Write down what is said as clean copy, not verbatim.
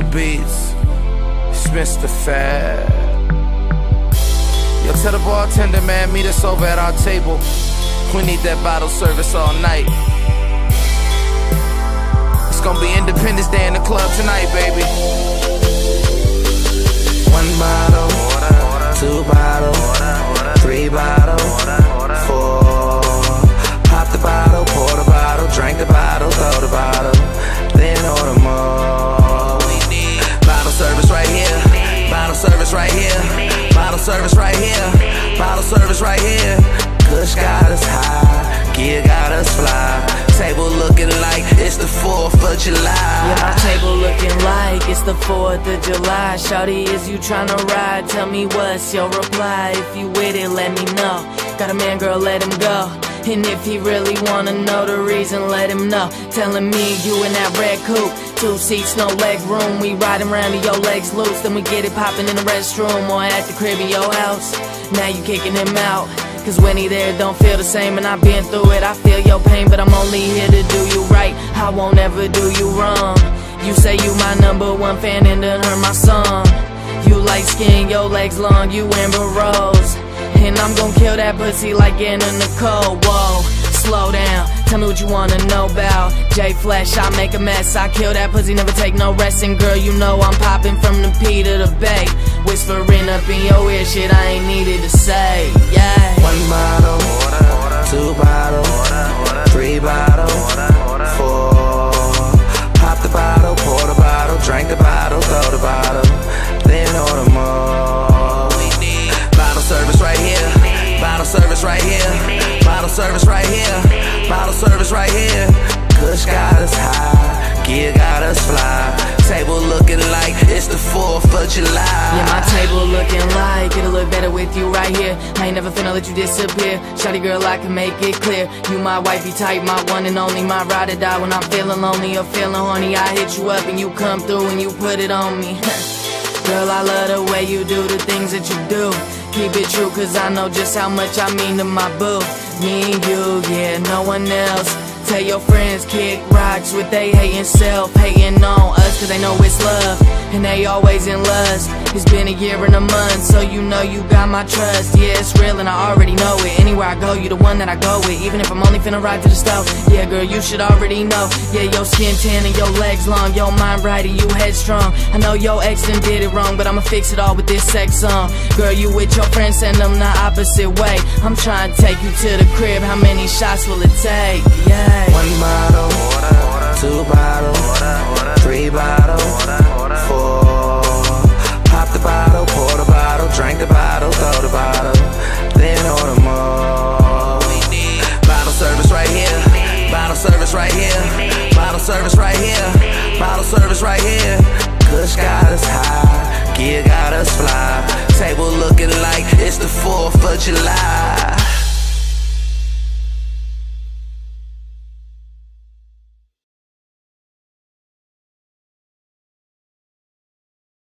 Diesel beats, it's Mistah Fab. Yo, tell the bartender, man, meet us over at our table. We need that bottle service all night. It's gonna be Independence Day in the club tonight, baby. One bottle, order. Two bottle, order. Three bottle, order. Four. Pop the bottle, pour the bottle, drink the bottle, throw the bottle, then order more. We need bottle service right here, bottle service right here, bottle service right here, bottle service right here. Kush got us high, gear got us fly. Table looking like it's the 4th of July. Yeah, my table looking like it's the 4th of July. Shawty, is you tryna ride? Tell me what's your reply. If you with it, let me know. Got a man, girl, let him go. And if he really wanna know the reason, let him know. Telling me you in that red coupe, 2 seats, no leg room. We riding around to your legs loose, then we get it popping in the restroom or at the crib in your house. Now you kicking him out, 'cause when he there, it don't feel the same. And I've been through it, I feel your pain, but I'm only here to do you right. I won't ever do you wrong. You say you my #1 fan and done heard my song. You light skin, your legs long, you Amber Rose. And I'm gon' kill that pussy like Anna Nicole. Whoa, slow down, tell me what you wanna know about. J-Flesh, I make a mess, I kill that pussy, never take no rest. And girl, you know I'm popping from the P to the Bay, whispering up in your ear shit I ain't needed to say, yeah. One bottle, order. Two bottle, order. Three bottle, order. Four. Pop the bottle, pour the bottle, drink the bottle, throw the bottle, then order more. We need bottle service right here, bottle service right here, bottle service right here, bottle service right here. Kush got us high, gear got us fly. Table looking like it's the 4th of July. Yeah, my table looking like it'll look better with you right here. I ain't never finna let you disappear. Shawty girl, I can make it clear. You my wifey type, my one and only, my ride or die. When I'm feeling lonely or feeling horny, I hit you up and you come through and you put it on me. Girl, I love the way you do the things that you do. Keep it true, 'cause I know just how much I mean to my boo. Me and you, yeah, no one else. Tell your friends, kick rocks with they hating self, hating on us, 'cause they know it's love, and they always in lust. It's been a year and a month, so you know you got my trust. Yeah, it's real and I already know it. Anywhere I go, you the one that I go with. Even if I'm only finna ride to the stove. Yeah, girl, you should already know. Yeah, your skin tan and your legs long, your mind right and you headstrong. I know your ex done did it wrong, but I'ma fix it all with this sex song. Girl, you with your friends, send them the opposite way. I'm trying to take you to the crib. How many shots will it take? Yeah. One bottle, order. Two bottle, order. Three bottle, order. Four. Pop the bottle, pour the bottle, drink the bottle, throw the bottle, then order more. We need bottle service right here, bottle service right here, bottle service right here, bottle service right here. Kush got us high, gear got us fly. Table looking like it's the 4th of July.